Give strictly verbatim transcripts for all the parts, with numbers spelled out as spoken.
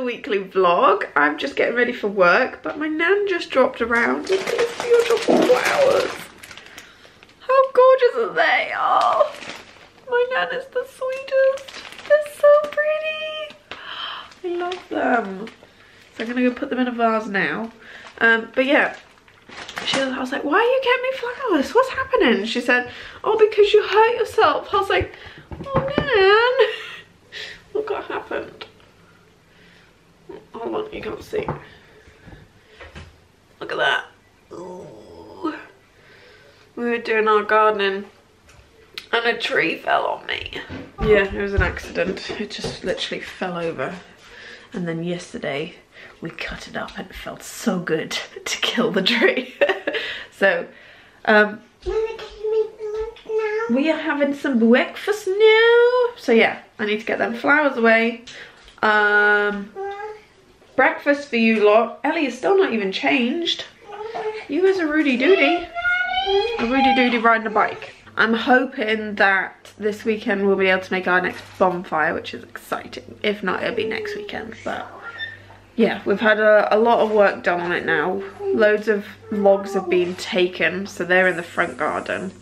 the weekly vlog. I'm just getting ready for work, but my nan just dropped around. Look at these beautiful flowers. How gorgeous are they? Oh, my nan is the sweetest. They're so pretty. I love them. So I'm gonna go put them in a vase now. Um, but yeah, she was, I was like, why are you getting me flowers? What's happening? She said, oh, because you hurt yourself. I was like, oh, nan. Look what happened. Hold on, you can't see. Look at that. Ooh. We were doing our gardening and a tree fell on me. Yeah, it was an accident. It just literally fell over. And then yesterday we cut it up and it felt so good to kill the tree. So, um, we are having some breakfast now. So yeah, I need to get them flowers away. Um, breakfast for you lot. Ellie is still not even changed. You guys are Rudy Doody. A Rudy Doody riding a bike. I'm hoping that this weekend we'll be able to make our next bonfire, which is exciting. If not, it'll be next weekend. But yeah, we've had a, a lot of work done on it now. Loads of logs have been taken, so they're in the front garden.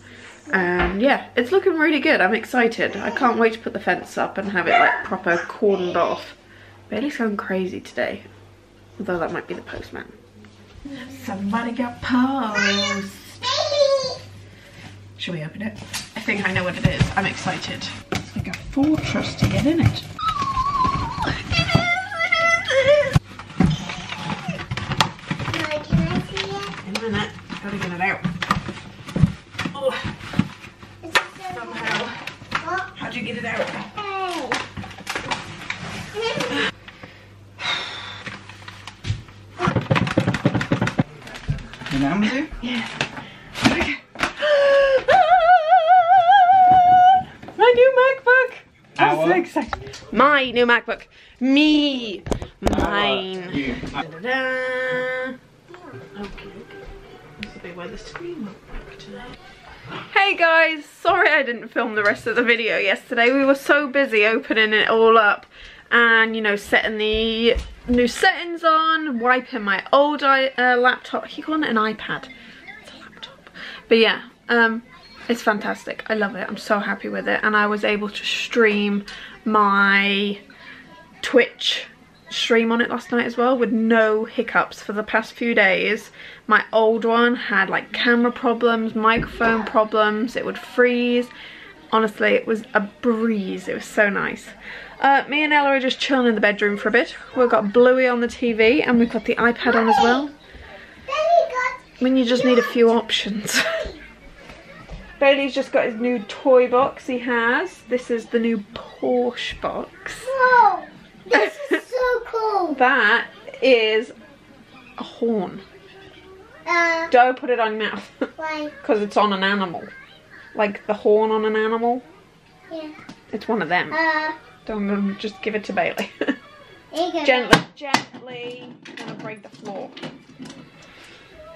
And yeah, it's looking really good. I'm excited. I can't wait to put the fence up and have it like proper cordoned off. Bailey's going crazy today. Although that might be the postman. Somebody got post. Should we open it? I think I know what it is. I'm excited. It's like a fortress to get in it. It is, it is, it is. No, can I see it? In a minute. Gotta get it out. Oh. Somehow. How'd you get it out? Oh. You know me? Yeah. Okay. Ah! My new MacBook! I'm so excited. My new MacBook. Me. Mine. You. Da -da -da. Okay. This will be where the screen won't work today. Hey guys, sorry I didn't film the rest of the video yesterday. We were so busy opening it all up and, you know, setting the new settings on, wiping my old uh, laptop. He called it an iPad. It's a laptop. But yeah, um, it's fantastic. I love it. I'm so happy with it. And I was able to stream my Twitch stream on it last night as well with no hiccups. For the past few days my old one had like camera problems, microphone problems, it would freeze. Honestly, it was a breeze. It was so nice. Uh, me and Ella are just chilling in the bedroom for a bit. We've got Bluey on the T V and we've got the iPad on as well. When I mean, you just need a few options. Bailey's just got his new toy box he has. This is the new Porsche box. Whoa, this is so cool. That is a horn. Uh, Don't put it on your mouth. Why? Because it's on an animal. Like the horn on an animal. Yeah. It's one of them. Uh, Don't just give it to Bailey. Gently, gently. I'm gonna break the floor.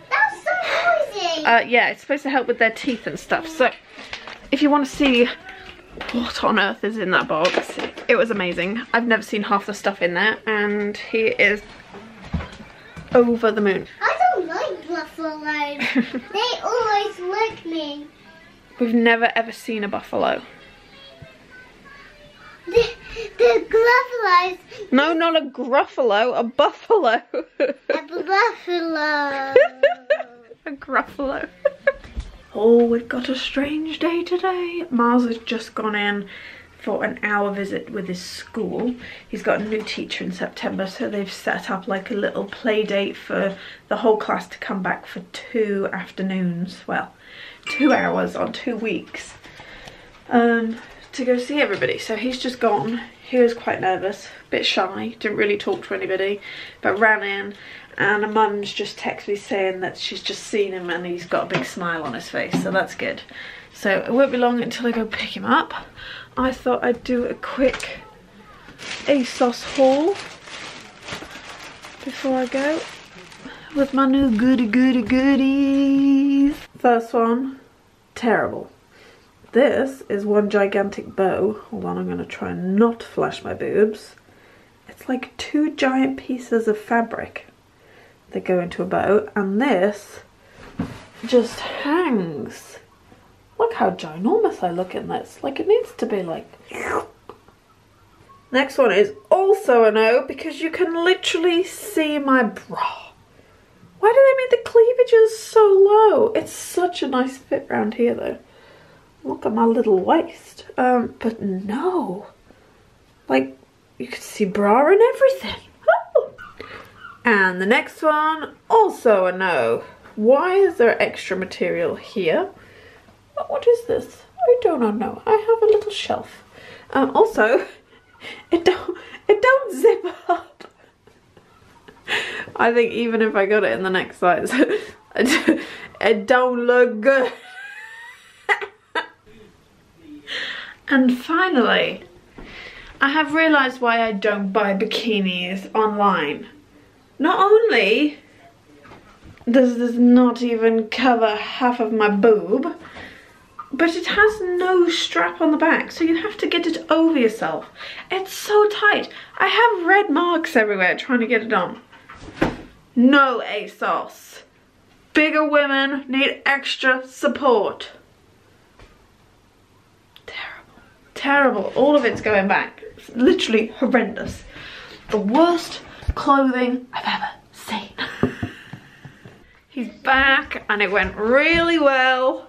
That's so noisy. Uh, yeah, it's supposed to help with their teeth and stuff. So, if you want to see what on earth is in that box, it was amazing. I've never seen half the stuff in there, and he is over the moon. I don't like buffalo. They always lick me. We've never ever seen a buffalo. The, the gruffaloes. No, not a gruffalo, a buffalo. A buffalo. A gruffalo. Oh, we've got a strange day today. Miles has just gone in for an hour visit with his school. He's got a new teacher in September, so they've set up like a little play date for the whole class to come back for two afternoons, well, two hours on two weeks, um, to go see everybody. So he's just gone. He was quite nervous, a bit shy, didn't really talk to anybody, but ran in, and a mum's just texted me saying that she's just seen him and he's got a big smile on his face, so that's good. So it won't be long until I go pick him up. I thought I'd do a quick ASOS haul before I go with my new goody goody goodies. First one, terrible. This is one gigantic bow. Hold on, I'm going to try and not flash my boobs. it's like two giant pieces of fabric that go into a bow, and this just hangs. Look how ginormous I look in this. Like, it needs to be like... Next one is also a no, because you can literally see my bra. Why do they make the cleavages so low? It's such a nice fit round here though. Look at my little waist. Um, but no. Like, you can see bra and everything. And the next one, also a no. Why is there extra material here? What is this? I don't know. I have a little shelf. Um, also, it don't, it don't zip up. I think even if I got it in the next size, it don't look good. And finally, I have realised why I don't buy bikinis online. Not only does this not even cover half of my boob, but it has no strap on the back, so you have to get it over yourself. It's so tight. I have red marks everywhere trying to get it on. No, ASOS. Bigger women need extra support. Terrible. Terrible. All of it's going back. It's literally horrendous. The worst clothing I've ever seen. He's back and it went really well.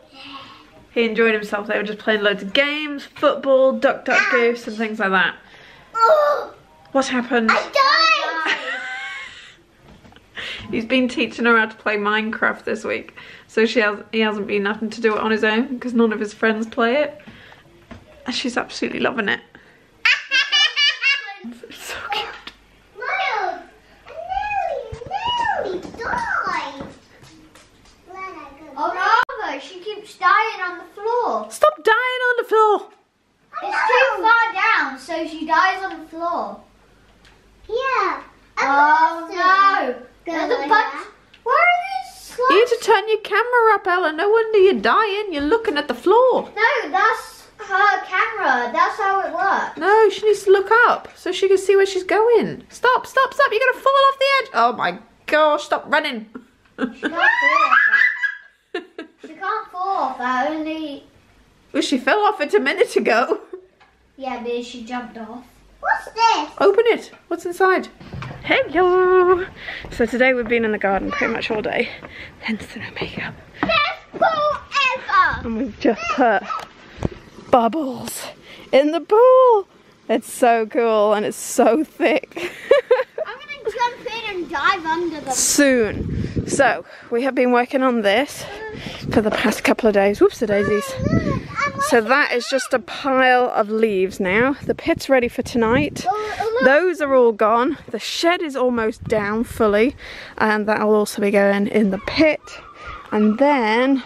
He enjoyed himself. They were just playing loads of games, football, duck duck goose and things like that. Oh, what happened? I died! He's been teaching her how to play Minecraft this week. So she has, he hasn't been having to do it on his own because none of his friends play it. And she's absolutely loving it. It's so cute. Dying on the floor. Stop dying on the floor. It's too far down, so she dies on the floor. Yeah. Oh no. There's a bunch. Where are these slugs? You need to turn your camera up, Ella. No wonder you're dying. You're looking at the floor. No, that's her camera. That's how it works. No, she needs to look up so she can see where she's going. Stop, stop, stop. You're going to fall off the edge. Oh my gosh, stop running. She can't fall off that, only... Well, she fell off it a minute ago. Yeah, but she jumped off. What's this? Open it. What's inside? Hello. So today we've been in the garden pretty much all day. Hence the no makeup. Best pool ever. And we've just put bubbles in the pool. It's so cool and it's so thick. I'm going to jump in and dive under them. Soon. So, we have been working on this for the past couple of days. Whoops, the daisies. So that is just a pile of leaves now. The pit's ready for tonight. Those are all gone. The shed is almost down fully. And that'll also be going in the pit. And then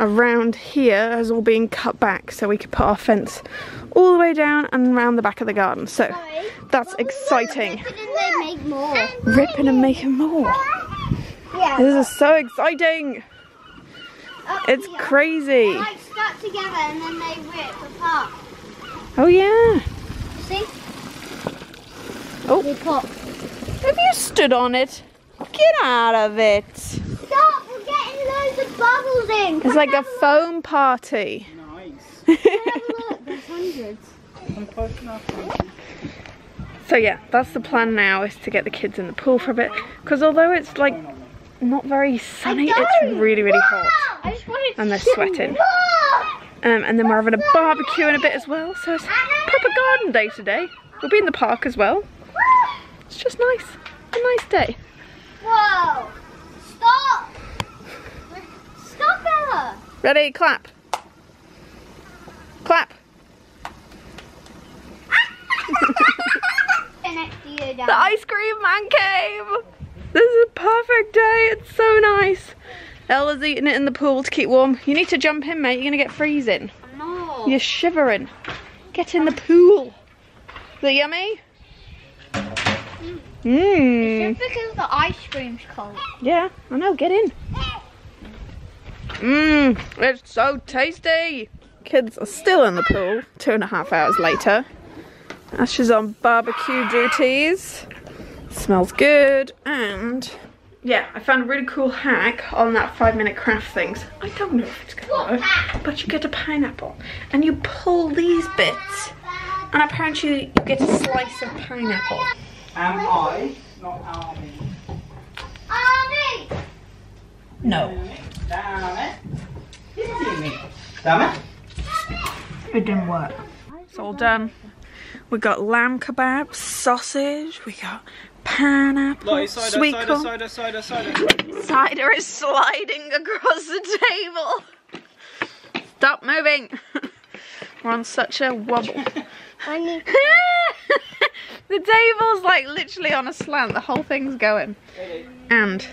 around here has all been cut back so we could put our fence all the way down and round the back of the garden. So that's exciting. Ripping and making more. This is so exciting. It's here. Crazy. They like stuck together and then they rip apart. Oh yeah. See? Oh. They pop. Have you stood on it? Get out of it. Stop, we're getting loads of bubbles in. It's Come like a look. foam party. Nice. Have a look, there's hundreds. I'm close enough. So yeah, that's the plan now, is to get the kids in the pool for a bit. Because although it's like not very sunny, it's really, really hot. I just wanted to and they're sweating. Um, and then we're having a barbecue in a bit as well, so it's proper garden day today. We'll be in the park as well. It's just nice. A nice day. Whoa! Stop! Stop, Ella! Ready, clap. Clap. The ice cream man came! This is a perfect day, it's so nice. Ella's eating it in the pool to keep warm. You need to jump in, mate, you're gonna get freezing. No. You're shivering. Get in the pool. Is it yummy? Mmm. Mm. It's just because the ice cream's cold. Yeah, I know, get in. Mmm, it's so tasty. Kids are still in the pool, two and a half hours later. Ash is on barbecue duties. Smells good. And yeah, I found a really cool hack on that five minute craft things. I don't know if it's gonna work, but you get a pineapple and you pull these bits, and apparently you get a slice of pineapple. Am I not army? Army! No. Damn it. Damn it. It didn't work. It's all done. We got lamb kebab, sausage, we got pineapple, sweet corn. Cider, cider, cider, cider. Cider is sliding across the table. Stop moving. We're on such a wobble. I need the table's like literally on a slant. The whole thing's going. And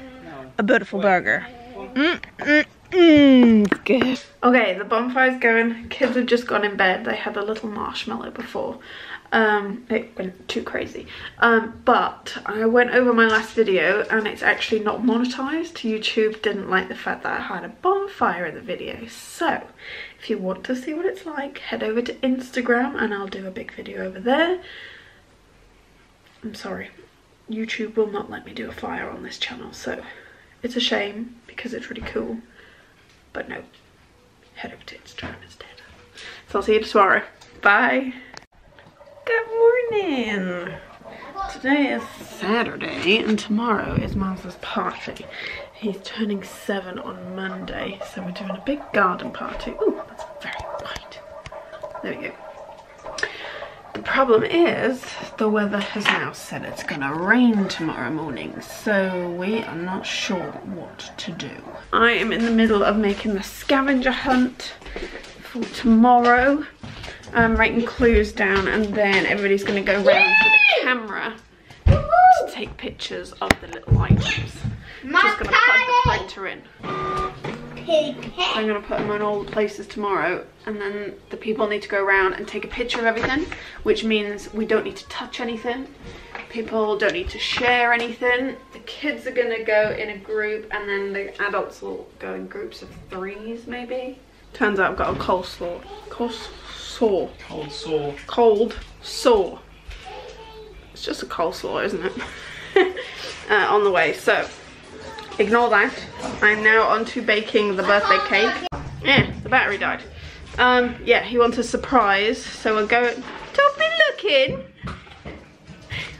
a beautiful burger. Mm, mm, mm, good. Okay, the bonfire's going. Kids have just gone in bed. They had a little marshmallow before. Um, it went too crazy. Um, but I went over my last video and it's actually not monetized. YouTube didn't like the fact that I had a bonfire in the video. So if you want to see what it's like, head over to Instagram and I'll do a big video over there. I'm sorry. YouTube will not let me do a fire on this channel. So it's a shame because it's really cool. But no, head over to Instagram instead. So I'll see you tomorrow. Bye. Good morning. Today is Saturday and tomorrow is Miles' party. He's turning seven on Monday, so we're doing a big garden party. Ooh, that's very white. There we go. The problem is the weather has now said it's gonna rain tomorrow morning, so we are not sure what to do. I am in the middle of making the scavenger hunt for tomorrow. I'm writing clues down and then everybody's gonna go round to the camera to take pictures of the little items. I'm just gonna plug the printer in. I'm gonna put them on all the places tomorrow and then the people need to go around and take a picture of everything, which means we don't need to touch anything. People don't need to share anything. The kids are gonna go in a group and then the adults will go in groups of threes maybe. Turns out I've got a cold sore. Cold sore. Cold sore. Cold sore. It's just a cold sore, isn't it? uh, on the way, so ignore that. I'm now on to baking the birthday cake. Yeah, the battery died. Um, yeah, he wants a surprise, so we're going. Don't be looking.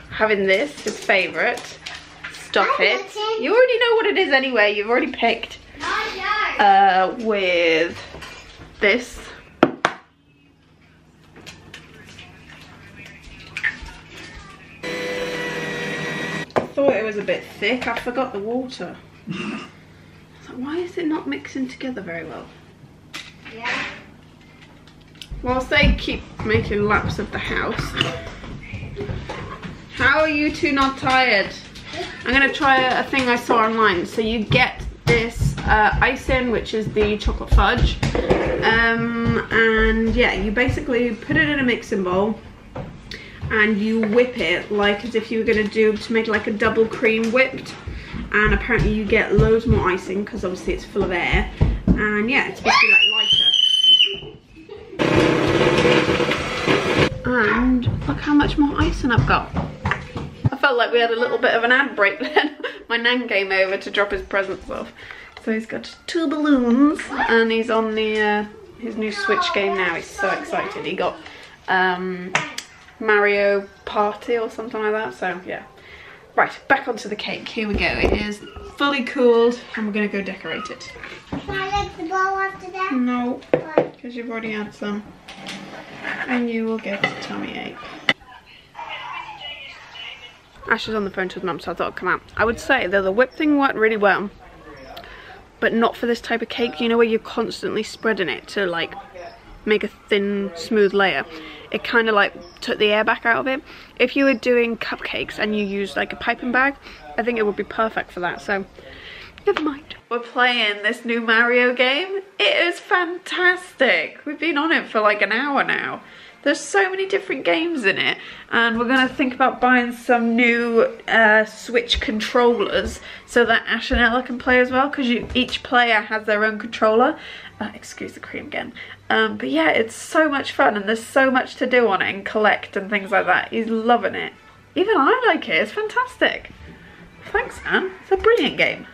Having this, his favourite. Stop it. You already know what it is anyway. You've already picked. Uh, with this. Thought it was a bit thick. I forgot the water. I was like, why is it not mixing together very well? Yeah. Whilst they keep making laps of the house. How are you two not tired? I'm gonna try a, a thing I saw online. So you get this. Uh, icing, which is the chocolate fudge, um, and yeah, you basically put it in a mixing bowl and you whip it like as if you were going to do to make like a double cream whipped, and apparently you get loads more icing because obviously it's full of air, and yeah, it's supposed to be like lighter. And look how much more icing I've got. I felt like we had a little bit of an ad break then. My nan came over to drop his presents off. So he's got two balloons and he's on the uh, his new Switch game now. He's so excited. He got um, Mario Party or something like that. So yeah. Right, back onto the cake. Here we go. It is fully cooled and we're going to go decorate it. Can I lick the bowl after that? No, because you've already had some. And you will get a tummy ache. Ash is on the phone to his mum, so I thought I'd come out. I would say that the whip thing worked really well. But not for this type of cake, you know, where you're constantly spreading it to like make a thin, smooth layer. It kind of like took the air back out of it. If you were doing cupcakes and you used like a piping bag, I think it would be perfect for that, so never mind. We're playing this new Mario game. It is fantastic. We've been on it for like an hour now. There's so many different games in it, and we're going to think about buying some new uh, Switch controllers so that Ash and Ella can play as well, because each player has their own controller. Uh, excuse the cream again. Um, but yeah, it's so much fun, and there's so much to do on it and collect and things like that. He's loving it. Even I like it. It's fantastic. Thanks, Anne. It's a brilliant game.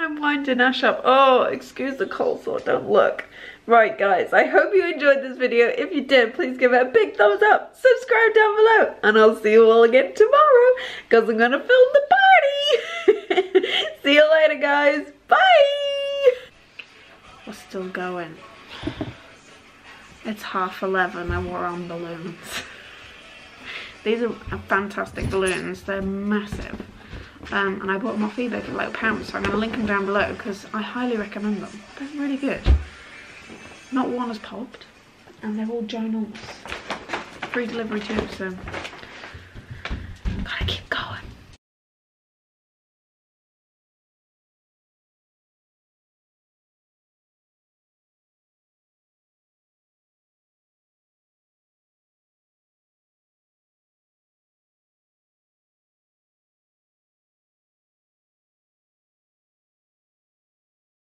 I'm winding Ash up. Oh, excuse the cold sore. Don't look. Right guys, I hope you enjoyed this video. If you did, please give it a big thumbs up, subscribe down below, and I'll see you all again tomorrow, because I'm going to film the party. See you later guys, bye! We're still going. It's half eleven and we're on balloons. These are fantastic balloons, they're massive. Um, and I bought them off eBay for like a pound, so I'm going to link them down below, because I highly recommend them. They're really good. Not one has popped, and they're all ginormous. Free delivery too, so...